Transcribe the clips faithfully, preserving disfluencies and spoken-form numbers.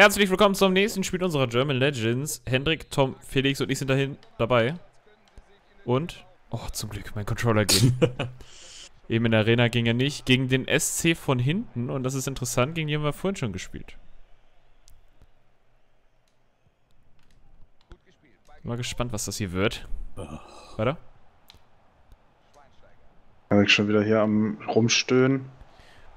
Herzlich willkommen zum nächsten Spiel unserer German Legends. Hendrik, Tom, Felix und ich sind dahin dabei. Und? Oh, zum Glück, mein Controller ging. Eben in der Arena ging er nicht. Gegen den S C von hinten. Und das ist interessant, gegen den haben wir vorhin schon gespielt. Mal gespannt, was das hier wird. Weiter. Kann ich schon wieder hier am Rumstöhnen.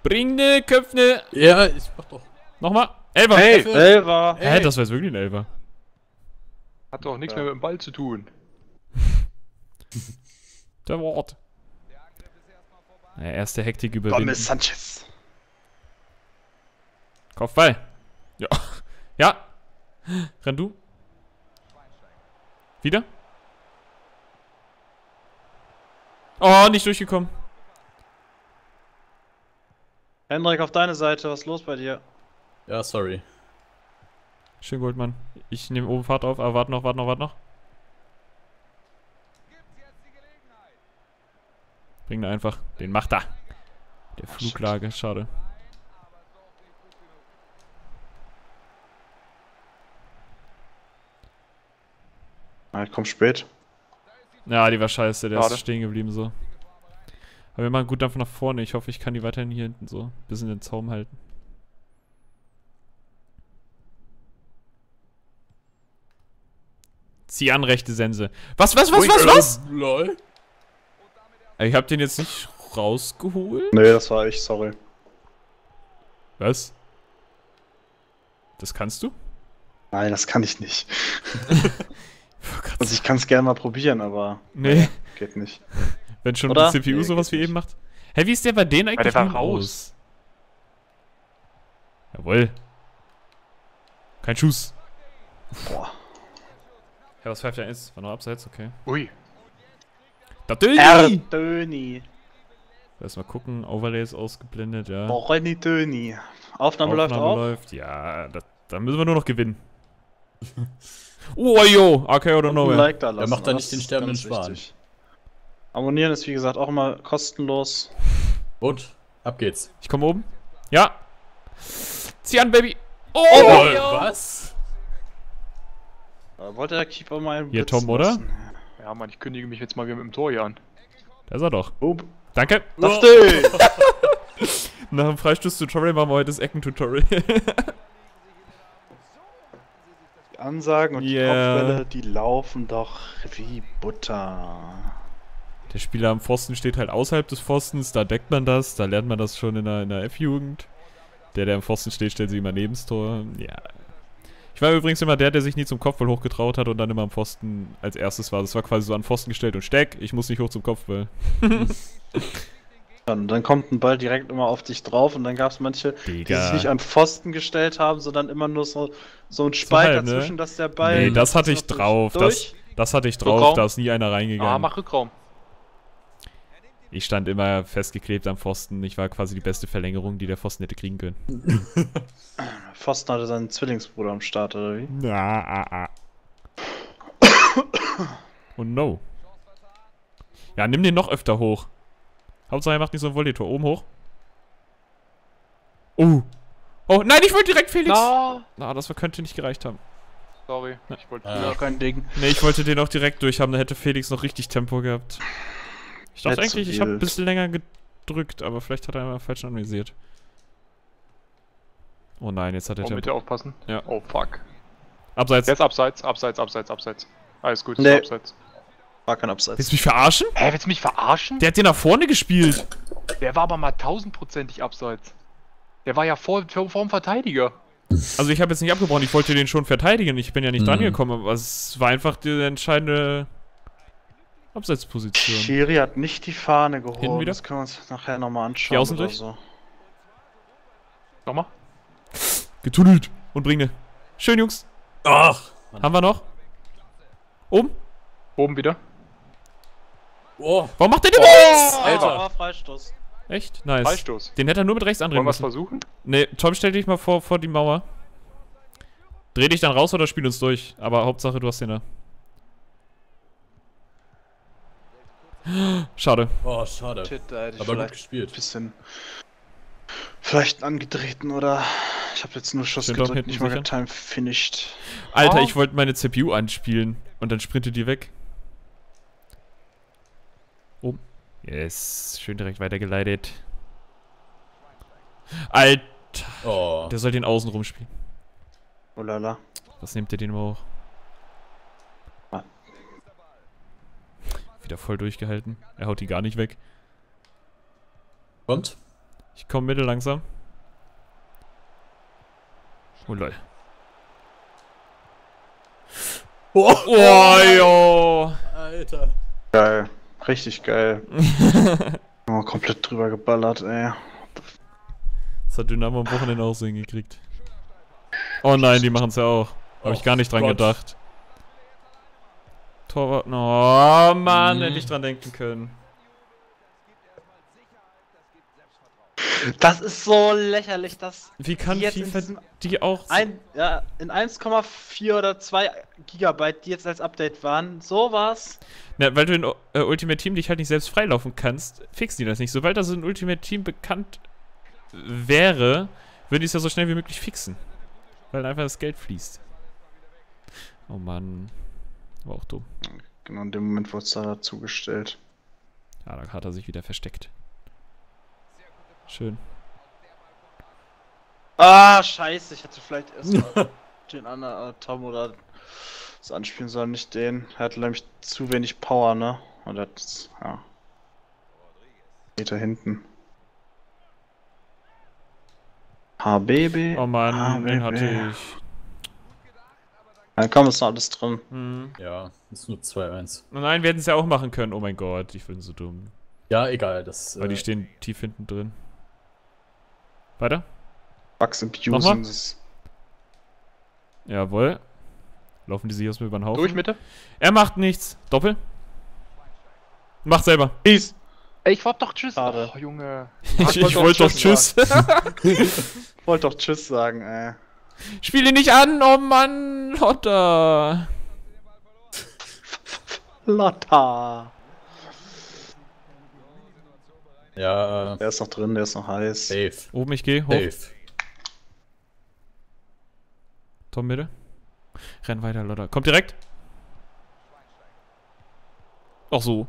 Bring ne, köpf ne. Ja, ich mach doch. Nochmal. Elfer. Hey, Elfer. Hä, hey, das war jetzt wirklich ein Elfer. Hat doch nichts ja. mehr mit dem Ball zu tun. Der Wort. Ja, erste Hektik überwinden. Gomez Sanchez. Kopfball. Ja. Ja. Renn du. Wieder. Oh, nicht durchgekommen. Hendrik, auf deine Seite. Was ist los bei dir? Ja, sorry. Schön geholt, Mann. Ich nehme oben Fahrt auf, aber warte noch, warte noch, warte noch. Bring da einfach. Den macht er. Der Fluglage, schade. Ah, ich komm spät. Ja, die war scheiße, der Lade. Ist stehen geblieben so. Aber wir machen gut einfach nach vorne. Ich hoffe, ich kann die weiterhin hier hinten so ein bisschen den Zaum halten. Zieh an, rechte Sense. Was, was, was, was, was? Lol. Ich hab den jetzt nicht rausgeholt? Nee, das war ich, sorry. Was? Das kannst du? Nein, das kann ich nicht. Also ich kann es gerne mal probieren, aber... Nee. Geht nicht. Wenn schon die C P U nee, sowas wie nicht. Eben macht. Hä, hey, wie ist der bei denen eigentlich? Der war raus. Jawohl. Kein Schuss. Boah. Ja, was pfeift der jetzt? War noch abseits? Okay. Ui. Da Döni! Döni. Lass mal gucken, Overlay ist ausgeblendet, ja. Oh, Renny Döni. Aufnahme, Aufnahme läuft auch. läuft, ja. Da, da müssen wir nur noch gewinnen. Oh, yo, A K oder no. Like da er macht da nicht den sterbenden Schwan. Abonnieren ist wie gesagt auch immer kostenlos. Und ab geht's. Ich komme oben. Ja. Zieh an, Baby. Oh, oh was? Wollte der Keeper mal einen Hier, Tom, oder? Lassen. Ja, Mann, ich kündige mich jetzt mal wieder mit dem Tor hier an. Da ist er doch. Oh. Danke. Das oh. Nach dem Freistoß-Tutorial machen wir heute das Ecken-Tutorial. Ansagen und yeah. die Kopfbälle, die laufen doch wie Butter. Der Spieler am Pfosten steht halt außerhalb des Pfostens, da deckt man das, da lernt man das schon in der, in der F-Jugend. Der, der am Pfosten steht, stellt sich immer neben das Tor. Ja. Ich war übrigens immer der, der sich nie zum Kopfball hochgetraut hat und dann immer am Pfosten als erstes war. Das war quasi so an den Pfosten gestellt und steck, ich muss nicht hoch zum Kopfball. Und dann kommt ein Ball direkt immer auf dich drauf und dann gab es manche, Digga. Die sich nicht am Pfosten gestellt haben, sondern immer nur so, so ein Spalt so halt, dazwischen, ne? Dass der Ball... Nee, das hatte ich drauf, das, das hatte ich drauf, Rückraum. Da ist nie einer reingegangen. Ah, mach Rückraum. Ich stand immer festgeklebt am Pfosten, ich war quasi die beste Verlängerung, die der Pfosten hätte kriegen können. Pfosten hatte seinen Zwillingsbruder am Start, oder wie? Na, ah, ah. Oh no. Ja, nimm den noch öfter hoch. Hauptsache er macht nicht so ein Volley-Tor. Oben hoch. Oh. Oh, nein, ich wollte direkt Felix. Na, no. no, das könnte nicht gereicht haben. Sorry, ja. ich wollte ja. kein Ding. Nee, ich wollte den auch direkt durch haben, da hätte Felix noch richtig Tempo gehabt. Ich dachte Let's eigentlich, ich habe ein bisschen länger gedrückt, aber vielleicht hat er einmal falsch analysiert. Oh nein, jetzt hat er Tempo. Oh, bitte aufpassen. Ja. Oh, fuck. Abseits. Jetzt abseits, abseits, abseits, abseits. Alles gut, nee. abseits. War kein Abseits. Willst du mich verarschen? Hä, willst du mich verarschen? Der hat den nach vorne gespielt. Der war aber mal tausendprozentig abseits. Der war ja vor, vor, vor dem Verteidiger. Also ich habe jetzt nicht abgebrochen, ich wollte den schon verteidigen. Ich bin ja nicht hm. dran gekommen, aber es war einfach die entscheidende Abseitsposition. Schiri hat nicht die Fahne gehoben. Das können wir uns nachher nochmal anschauen. Die Außen durch. So. Nochmal. Getunnelt. Und bringe. Schön, Jungs. Ach. Mann. Haben wir noch? Oben? Oben wieder. Oh. Warum macht der den Witz? Oh, Alter. Freistoß. Echt? Nice. Freistoß. Den hätte er nur mit rechts anreden müssen. Wollen wir es versuchen? Nee, Tom, stell dich mal vor, vor die Mauer. Dreh dich dann raus oder spiel uns durch. Aber Hauptsache, du hast den da. Schade. Oh, schade. Shit, da hätte ich aber gut gespielt. Bisschen Vielleicht angetreten oder... Ich habe jetzt nur Schuss Stimmt gedrückt, nicht mal Time finished. Alter, oh. Ich wollte meine C P U anspielen und dann sprintet die weg. Oben. Oh. Yes, schön direkt weitergeleitet. Alter, oh. Der soll den außen rumspielen. Oh lala. Was nimmt ihr den mal hoch? Ah. Wieder voll durchgehalten. Er haut die gar nicht weg. Und? Ich komme mittel langsam. Oh lol. Oh, oh, oh, oh. Alter. Geil. Richtig geil. Oh, komplett drüber geballert, ey. Das hat Dynamo am Wochenende auch so hingekriegt. Oh nein, die machen es ja auch. Hab oh, ich gar nicht dran Gott. gedacht. Torwart. Oh Mann, hätte ich dran denken können. Das ist so lächerlich, dass. Wie kann die, jetzt FIFA in die auch. Ein, ja, in eins Komma vier oder zwei Gigabyte, die jetzt als Update waren, sowas. Na, weil du in äh, Ultimate Team dich halt nicht selbst freilaufen kannst, fixen die das nicht. Sobald das in Ultimate Team bekannt wäre, würden die es ja so schnell wie möglich fixen. Weil einfach das Geld fließt. Oh Mann. War auch dumm. Genau in dem Moment wurde es da dazugestellt. Ja, da hat er sich wieder versteckt. Schön. Ah, scheiße, ich hätte vielleicht erstmal den anderen äh, Tom oder das anspielen sollen, nicht den. Er hatte nämlich zu wenig Power, ne? Und das, ja. Geht da hinten. H B B. Oh Mann, den hatte ich. Dann komm, ist noch alles drin. Mhm. Ja, ist nur zwei eins. Nein, wir hätten es ja auch machen können. Oh mein Gott, ich bin so dumm. Ja, egal, das. Weil die äh, stehen tief hinten drin. Weiter? Bugs abusen es. Jawohl. Laufen die sich erstmal über den Haufen. Durch Mitte. Er macht nichts. Doppel. Macht selber. Peace. Ey, ich wollte doch Tschüss. Schade. Oh, Junge. Ich, ich wollte doch Tschüss. Ich wollte doch Tschüss sagen, ey. Spiel ihn nicht an, oh Mann. Lotta. Lotta. Ja. Der ist noch drin, der ist noch heiß. Safe. Oben, ich gehe. Hoch. Safe. Tom, bitte. Renn weiter, Lotta. Kommt direkt. Auch so.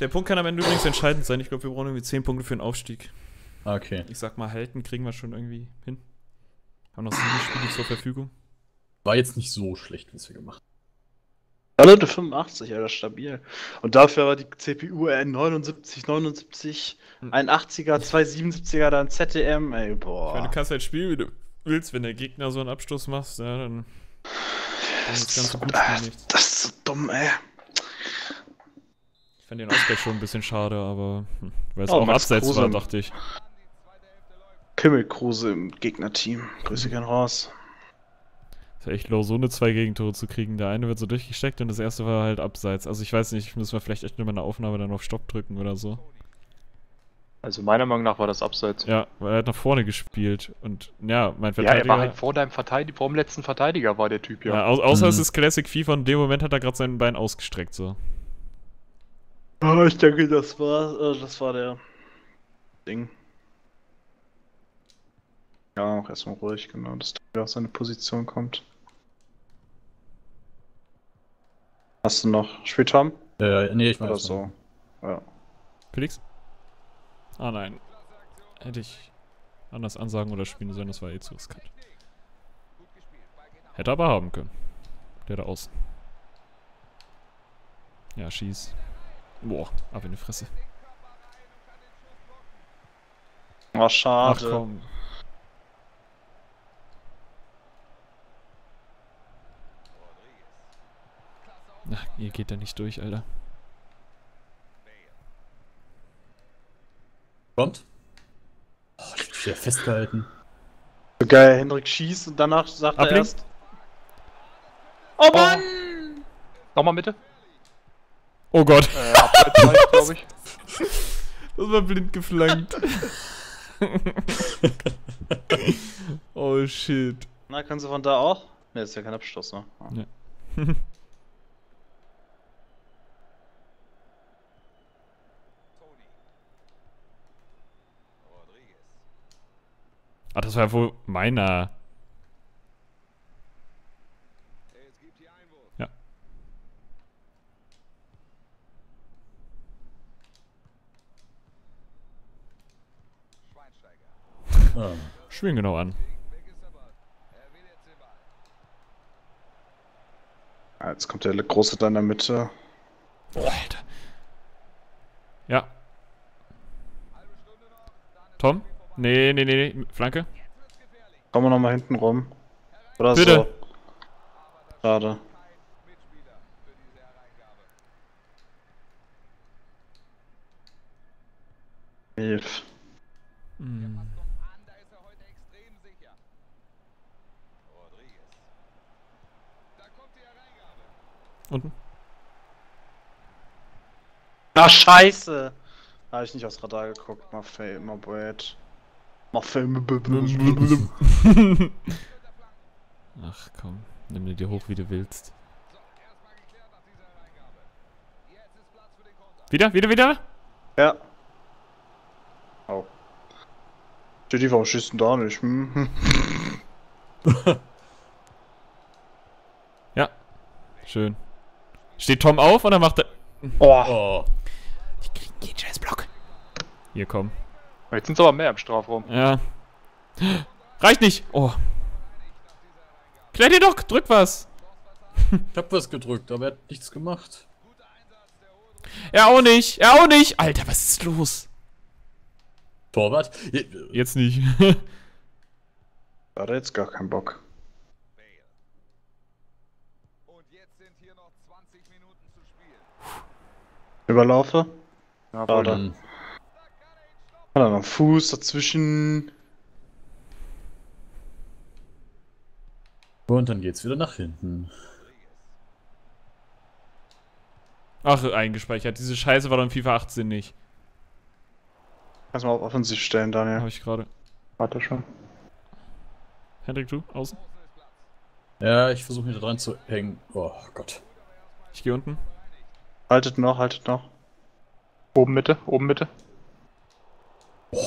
Der Punkt kann am Ende übrigens entscheidend sein. Ich glaube, wir brauchen irgendwie zehn Punkte für den Aufstieg. Okay. Ich sag mal, halten kriegen wir schon irgendwie hin. Haben noch sieben Spiele zur Verfügung. War jetzt nicht so schlecht, wie es wir gemacht haben. Leute, fünfundachtzig, Alter, stabil. Und dafür war die C P U neunundsiebzig, neunundsiebzig, einundachtziger, zweihundertsiebenundsiebziger, dann Z D M, ey, boah. Ich meine, du kannst halt spielen, wie du willst, wenn der Gegner so einen Abstoß machst, ja, dann... Das, das, ist, so, gut, äh, das ist so dumm, ey. Ich fand den Ausgleich schon ein bisschen schade, aber... Hm, weil es oh, auch im Abseits war, dachte ich. Kimmelkruse im Gegnerteam. Grüße gern raus. Das ist echt low, so eine zwei Gegentore zu kriegen. Der eine wird so durchgesteckt und das erste war halt abseits. Also ich weiß nicht, müssen wir vielleicht echt nur mal eine Aufnahme dann auf Stopp drücken oder so. Also meiner Meinung nach war das abseits. Ja, weil er hat nach vorne gespielt und ja, mein Verteidiger... Ja, er war halt vor deinem Verteidiger, vor dem letzten Verteidiger war der Typ, ja. ja au außer mhm. es ist Classic FIFA und in dem Moment hat er gerade sein Bein ausgestreckt, so. Oh, ich denke, das war, äh, das war der Ding. Ja, auch erstmal ruhig, genau, dass der auf seine Position kommt. Hast du noch? Spielt Tom? Äh, nee, ich weiß nicht. So. Ja. Felix? Ah nein. Hätte ich anders ansagen oder spielen sollen, das war eh zu riskant. Hätte aber haben können. Der da außen. Ja, schieß. Boah, ab in die Fresse. Oh, schade. Ach komm. Na, ihr geht da nicht durch, Alter. Kommt? Oh, ich bin wieder festgehalten. So geil, Hendrik schießt und danach sagt Abling. er erst... Oh Mann! Oh. Nochmal bitte. Oh Gott. Äh, abgezeichnet, glaube ich. Das war blind geflankt. Oh shit. Na, kannst du von da auch? Ne, ist ja kein Abstoß, ne? Oh. Ja. Ah, das war wohl meiner. Ja. Oh. Schwingen genau an. Ah, jetzt kommt der große da in der Mitte. Oh, Alter. Ja. Tom? Nee, nee, nee, nee. Flanke? Kommen wir nochmal hinten rum. Oder bitte. So. Gerade. Hilf. Hm. Unten? Ach, scheiße! Da hab ich nicht aufs Radar geguckt. Mal fail, mal bad. Mal fail. Ach komm, nimm dir die hoch, wie du willst. Wieder, wieder, wieder? Ja. Oh. Die warum schießt denn da nicht? Hm? Ja. Schön. Steht Tom auf oder macht er... Oh. Oh. Ich krieg den Scheißblock. Hier, komm. Jetzt sind es aber mehr im Strafraum. Ja. Reicht nicht. Oh. Klär dir doch, drück was. Ich hab was gedrückt, aber er hat nichts gemacht. Er auch nicht. Er auch nicht. Alter, was ist los? Torwart? Jetzt nicht. Da hat er jetzt gar keinen Bock. Überlaufe. Ja, aber dann. Hat er noch einen Fuß dazwischen. Und dann geht's wieder nach hinten. Ach, eingespeichert. Diese Scheiße war doch in FIFA achtzehn nicht. Kannst du mal auf offensiv stellen, Daniel. Hab ich gerade. Warte schon. Hendrik, du? Außen? Ja, ich versuche mich da dran zu hängen. Oh Gott. Ich gehe unten. Haltet noch, haltet noch. Oben Mitte, oben Mitte. Oh,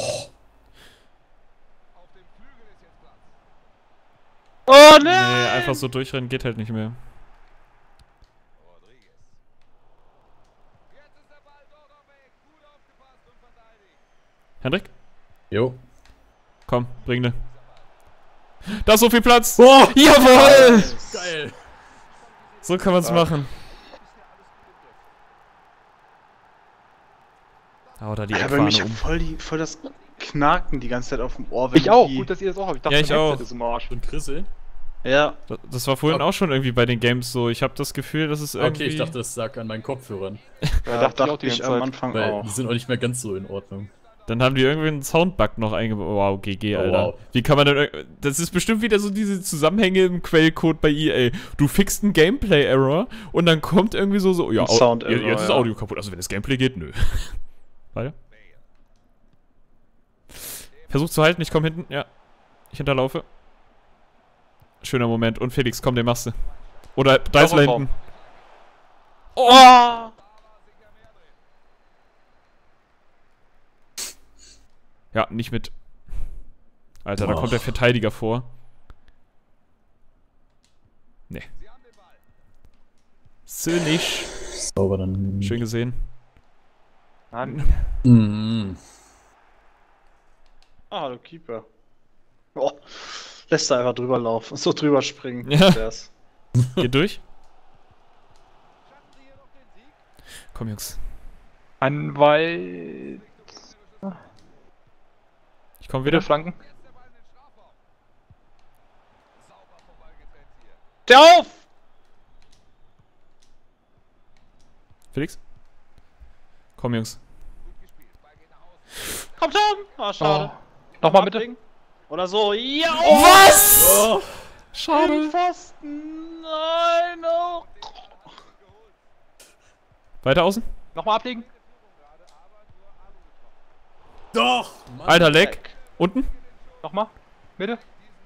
oh nein! Nee, einfach so durchrennen geht halt nicht mehr. Hendrik? Jo. Komm, bring ne. Da ist so viel Platz! Oh, jawohl! Geil! So kann man's ah. machen. Oh, da die aber mich um. voll, die, voll das Knacken die ganze Zeit auf dem Ohr. Wenn ich auch, die... gut, dass ihr das auch habt. Ich dachte, ja, ich auch. Ist im Arsch. Und Chrissel? Ja. Das, das war vorhin okay. auch schon irgendwie bei den Games so. Ich habe das Gefühl, dass es irgendwie... Okay, ich dachte, das lag an meinen Kopfhörern. Da ja, dachte, dachte ich, auch die ich am Anfang weil auch. Die sind auch nicht mehr ganz so in Ordnung. Dann haben die irgendwie einen Soundbug noch eingebaut. Wow, G G, Alter. Oh, wow. Wie kann man denn... Das ist bestimmt wieder so diese Zusammenhänge im Quellcode bei E A. Du fixst einen Gameplay-Error und dann kommt irgendwie so... so ja, Sound jetzt ja. ist Audio kaputt. Also wenn das Gameplay geht, nö. Weiter. Versuch zu halten, ich komm hinten. Ja. Ich hinterlaufe. Schöner Moment. Und Felix, komm, den machst du. Oder Deißler hinten. Oh! Ja, nicht mit. Alter, da kommt der Verteidiger vor. Nee. So nicht. Sauber dann. Schön gesehen. Mm. Ah, du Keeper. Oh, lässt er einfach drüber laufen. So drüber springen. Ja. Geh durch. Komm, Jungs. Anwalt. Ich komm wieder. Flanken. Steh auf! Felix? Komm, Jungs. Komm, Tom! Ah, schade. Oh. Nochmal bitte. Oder so. Ja, oh. Was? Oh. Schade. Im Pfosten. Nein, oh. Weiter außen. Nochmal ablegen. Doch. Mann, Alter, leck. Unten. Nochmal. Mitte.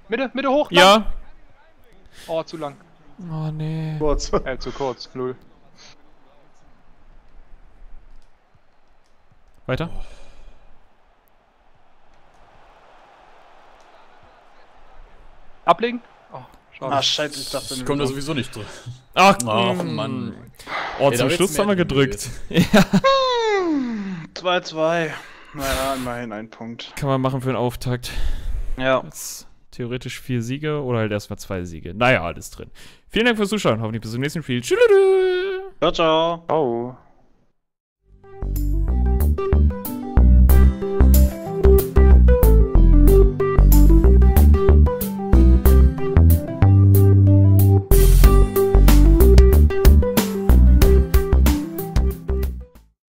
Mitte, Mitte hoch. Lang. Ja. Oh, zu lang. Oh, nee. Kurz. Äh, zu kurz. Null. Weiter. Ablegen? Oh, schade. Ah, scheiße, ich dachte... Ich komme da sowieso nicht drin. Ach, oh, Mann. Oh, ey, zum Schluss haben wir gedrückt. zwei zwei. Naja, immerhin ein Punkt. Kann man machen für den Auftakt. Ja. Jetzt theoretisch vier Siege oder halt erstmal zwei Siege. Naja, alles drin. Vielen Dank fürs Zuschauen. Hoffentlich bis zum nächsten Spiel. Tschüss. Ciao, ciao. Ciao.